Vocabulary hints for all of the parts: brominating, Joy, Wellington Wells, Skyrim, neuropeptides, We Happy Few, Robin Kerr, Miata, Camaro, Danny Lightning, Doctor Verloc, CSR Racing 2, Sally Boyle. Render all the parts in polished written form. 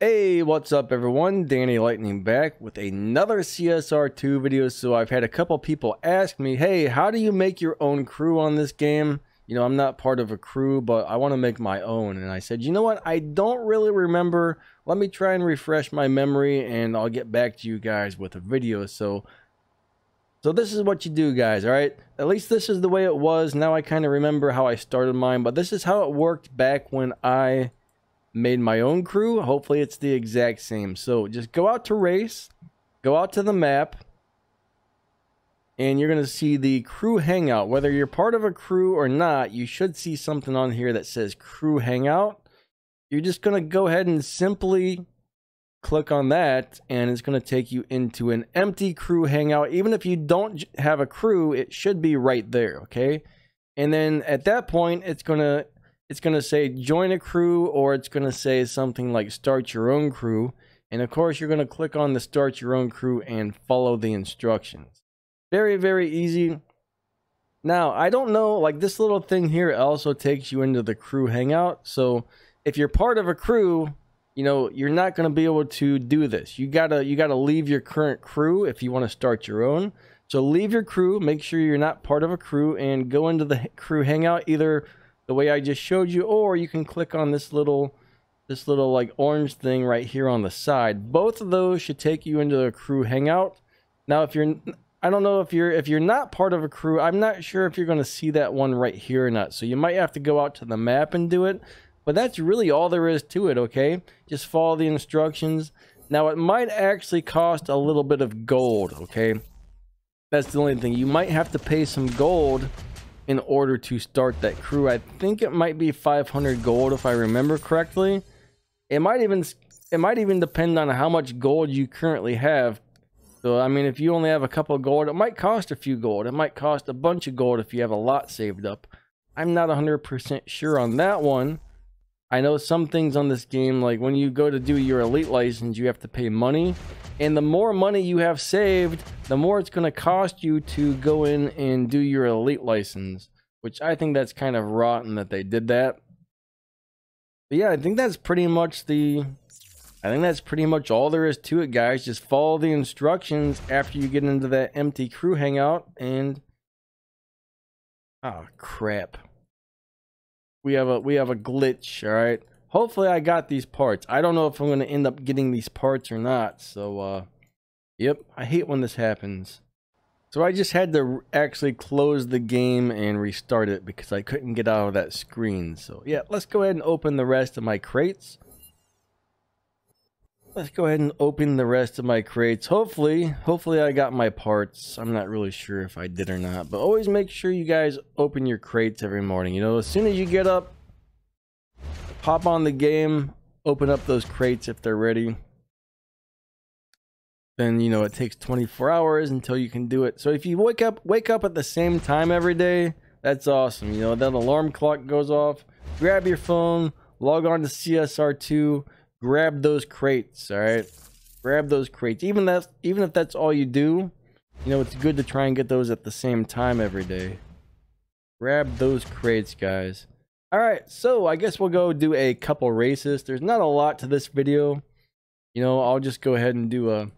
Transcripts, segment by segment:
Hey, what's up everyone? Danny Lightning back with another CSR 2 video. So I've had a couple people ask me, hey, how do you make your own crew on this game? You know, I'm not part of a crew, but I want to make my own. And I said, you know what? I don't really remember. Let me try and refresh my memory and I'll get back to you guys with a video. So this is what you do, guys, all right? At least this is the way it was. Now I kind of remember how I started mine, but this is how it worked back when I made my own crew. Hopefully it's the exact same. So just go out to race, go out to the map, and you're going to see the crew hangout. Whether you're part of a crew or not, you should see something on here that says crew hangout. You're just going to go ahead and simply click on that, and it's going to take you into an empty crew hangout. Even if you don't have a crew, it should be right there, okay? And then at that point, it's going to say join a crew, or it's going to say something like start your own crew. And of course, you're going to click on the start your own crew and follow the instructions. Very, very easy. Now, I don't know, like this little thing here also takes you into the crew hangout. So if you're part of a crew, you know, you're not going to be able to do this. You got to leave your current crew if you want to start your own. So leave your crew, make sure you're not part of a crew, and go into the crew hangout either the way I just showed you, or you can click on this little like orange thing right here on the side. Both of those should take you into the crew hangout. Now, if you're, I don't know if you're not part of a crew, I'm not sure if you're going to see that one right here or not. So you might have to go out to the map and do it, but that's really all there is to it. Okay. Just follow the instructions. Now it might actually cost a little bit of gold. Okay. That's the only thing. You might have to pay some gold in order to start that crew. I think it might be 500 gold if I remember correctly. It might even depend on how much gold you currently have. So I mean, if you only have a couple of gold, it might cost a few gold. It might cost a bunch of gold if you have a lot saved up. I'm not 100% sure on that one. I know some things on this game, like when you go to do your elite license, you have to pay money. And the more money you have saved, the more it's going to cost you to go in and do your elite license, which I think that's kind of rotten that they did that. But yeah, I think that's pretty much all there is to it, guys. Just follow the instructions after you get into that empty crew hangout, and oh crap, we have a glitch. All right. Hopefully I got these parts. I don't know if I'm going to end up getting these parts or not. So, yep, I hate when this happens. So I just had to actually close the game and restart it because I couldn't get out of that screen. So, yeah, let's go ahead and open the rest of my crates. Hopefully I got my parts. I'm not really sure if I did or not. But always make sure you guys open your crates every morning. You know, as soon as you get up, hop on the game, open up those crates if they're ready. Then, you know, it takes 24 hours until you can do it. So if you wake up at the same time every day, that's awesome. You know, that alarm clock goes off, grab your phone, log on to CSR2, grab those crates, all right? Grab those crates. Even if that's all you do, you know, it's good to try and get those at the same time every day. Grab those crates, guys. All right, so I guess we'll go do a couple races. There's not a lot to this video. You know, I'll just go ahead and do a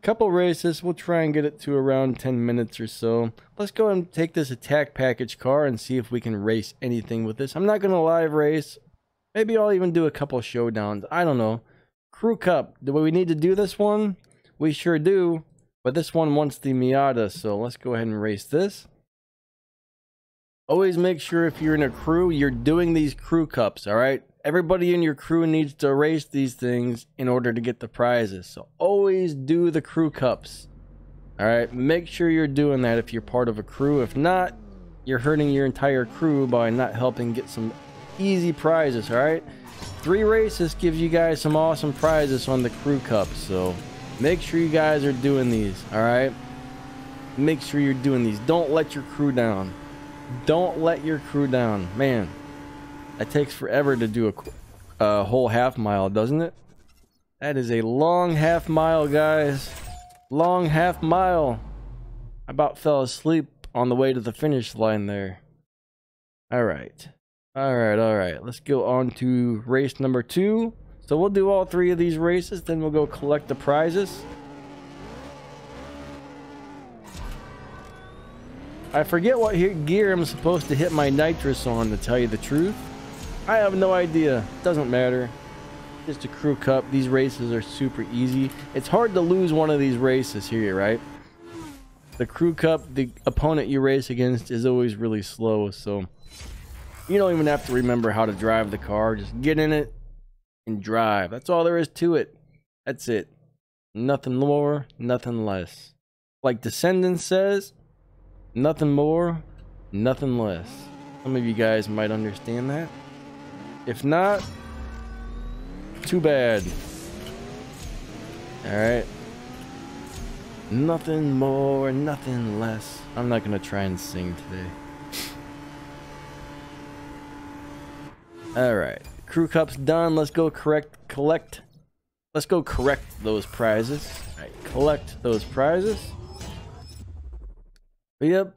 couple races. We'll try and get it to around 10 minutes or so. Let's go and take this attack package car and see if we can race anything with this. I'm not going to live race. Maybe I'll even do a couple showdowns. I don't know. Crew Cup. Do we need to do this one? We sure do. But this one wants the Miata, so let's go ahead and race this. Always make sure if you're in a crew, you're doing these crew cups, all right? Everybody in your crew needs to race these things in order to get the prizes. So always do the crew cups, all right? Make sure you're doing that if you're part of a crew. If not, you're hurting your entire crew by not helping get some easy prizes, all right? 3 races gives you guys some awesome prizes on the crew cups. So make sure you guys are doing these, all right? Make sure you're doing these. Don't let your crew down. Don't let your crew down. Man, that takes forever to do a whole half mile, doesn't it? That is a long half mile, guys. Long half mile. I about fell asleep on the way to the finish line there. All right. Let's go on to race number 2. So we'll do all three of these races, then we'll go collect the prizes. I forget what gear I'm supposed to hit my nitrous on, to tell you the truth. I have no idea. Doesn't matter. Just a crew cup. These races are super easy. It's hard to lose one of these races here, right? The crew cup, the opponent you race against is always really slow, so you don't even have to remember how to drive the car. Just get in it and drive. That's all there is to it. That's it. Nothing more, nothing less. Like Descendants says, nothing more, nothing less. Some of you guys might understand that. If not, too bad. All right. Nothing more, nothing less. I'm not gonna try and sing today. All right, crew cup's done. Let's go collect. Let's go correct those prizes. All right, collect those prizes. But yep,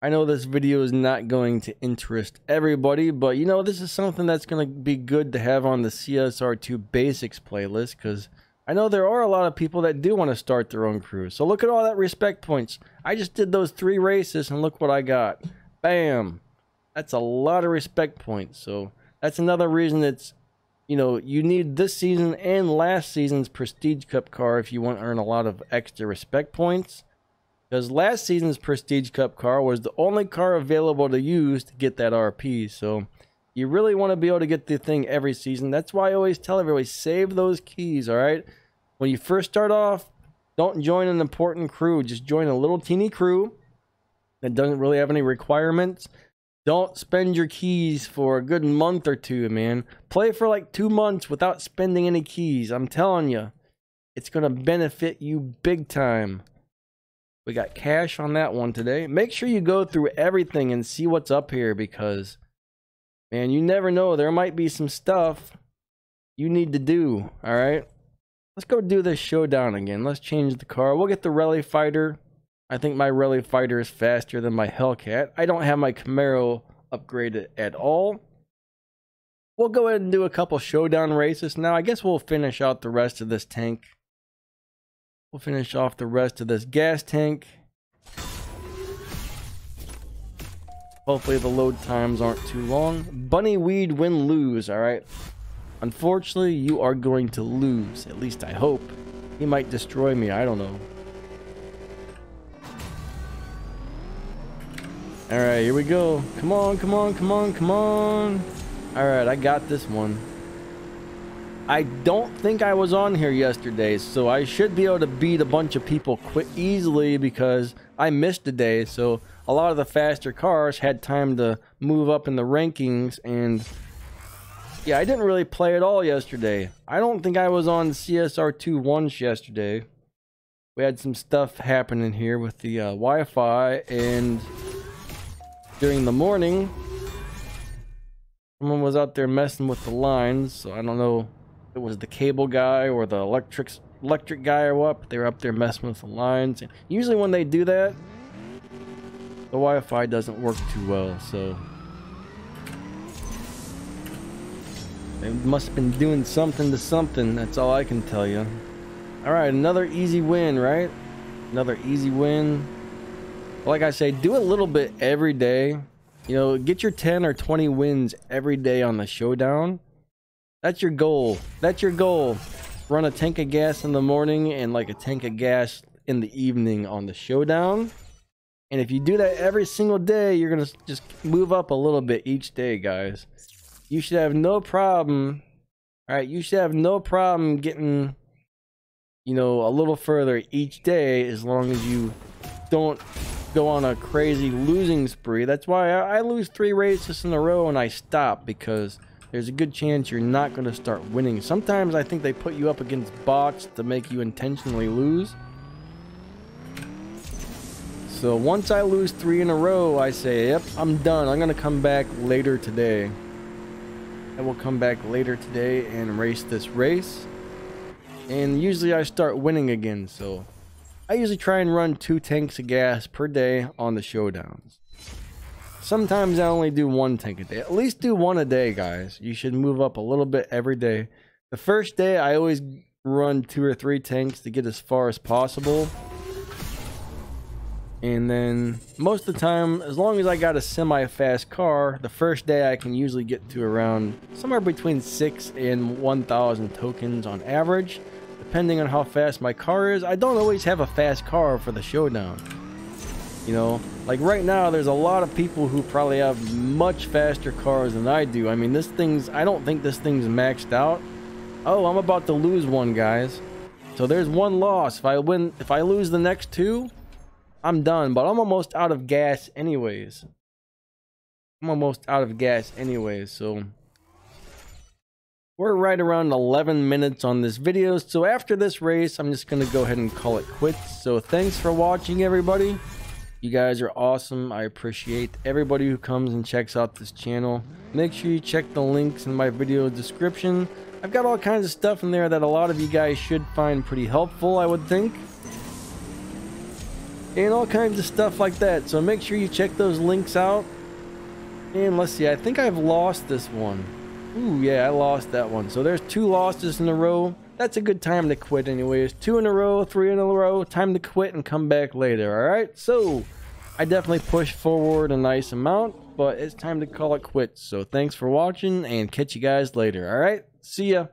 I know this video is not going to interest everybody, but you know, this is something that's gonna be good to have on the CSR2 Basics playlist, because I know there are a lot of people that do want to start their own crew. So look at all that respect points. I just did those three races and look what I got. Bam. That's a lot of respect points. So that's another reason it's, you know, you need this season and last season's Prestige Cup car if you want to earn a lot of extra respect points. Because last season's Prestige Cup car was the only car available to use to get that RP. So you really want to be able to get the thing every season. That's why I always tell everybody, save those keys, all right? When you first start off, don't join an important crew. Just join a little teeny crew that doesn't really have any requirements. Don't spend your keys for a good month or two, man. Play for like 2 months without spending any keys. I'm telling you, it's going to benefit you big time. We got cash on that one today. Make sure you go through everything and see what's up here, because man, you never know. There might be some stuff you need to do, all right? Let's go do this showdown again. Let's change the car. We'll get the Rally Fighter. I think my Rally Fighter is faster than my Hellcat. I don't have my Camaro upgraded at all. We'll go ahead and do a couple showdown races now. I guess we'll finish out the rest of this tank. We'll finish off the rest of this gas tank. Hopefully the load times aren't too long. Bunny weed, win, lose, all right? Unfortunately, you are going to lose. At least I hope. He might destroy me. I don't know. All right, here we go. Come on, come on, come on, come on. All right, I got this one. I don't think I was on here yesterday, so I should be able to beat a bunch of people quite easily because I missed a day, so a lot of the faster cars had time to move up in the rankings. And yeah, I didn't really play at all yesterday. I don't think I was on CSR2 once yesterday. We had some stuff happening here with the Wi-Fi, and during the morning someone was out there messing with the lines, so I don't know if it was the cable guy or the electric guy or what, but they were up there messing with the lines. And usually when they do that, the Wi-Fi doesn't work too well, so they must have been doing something to something. That's all I can tell you. All right, another easy win, right? Another easy win. Like I say, do a little bit every day. You know, get your 10 or 20 wins every day on the showdown. That's your goal. That's your goal. Run a tank of gas in the morning and like a tank of gas in the evening on the showdown. And if you do that every single day, you're going to just move up a little bit each day, guys. You should have no problem. All right, you should have no problem getting, you know, a little further each day as long as you don't go on a crazy losing spree. That's why I lose 3 races in a row and I stop, because there's a good chance you're not going to start winning. Sometimes I think they put you up against bots to make you intentionally lose. So once I lose 3 in a row, I say, yep, I'm done. I'm going to come back later today. And we'll come back later today and race this race. And usually I start winning again. So I usually try and run 2 tanks of gas per day on the showdowns. Sometimes I only do 1 tank a day. At least do 1 a day, guys. You should move up a little bit every day. The first day, I always run 2 or 3 tanks to get as far as possible. And then most of the time, as long as I got a semi-fast car, the first day I can usually get to around somewhere between 6,000 and 1,000 tokens on average, depending on how fast my car is. I don't always have a fast car for the showdown. You know, like right now, there's a lot of people who probably have much faster cars than I do. I mean, this thing's, I don't think this thing's maxed out. Oh, I'm about to lose one, guys. So there's one loss. If I lose the next 2, I'm done, but I'm almost out of gas anyways. So we're right around 11 minutes on this video. So after this race, I'm just going to go ahead and call it quits. So thanks for watching, everybody. You guys are awesome. I appreciate everybody who comes and checks out this channel. Make sure you check the links in my video description. I've got all kinds of stuff in there that a lot of you guys should find pretty helpful, I would think. And all kinds of stuff like that. So make sure you check those links out. And let's see, I think I've lost this one. Ooh, yeah, I lost that one. So there's 2 losses in a row. That's a good time to quit anyways. 2 in a row, 3 in a row. Time to quit and come back later, all right? So I definitely pushed forward a nice amount, but it's time to call it quits. So thanks for watching and catch you guys later, all right? See ya.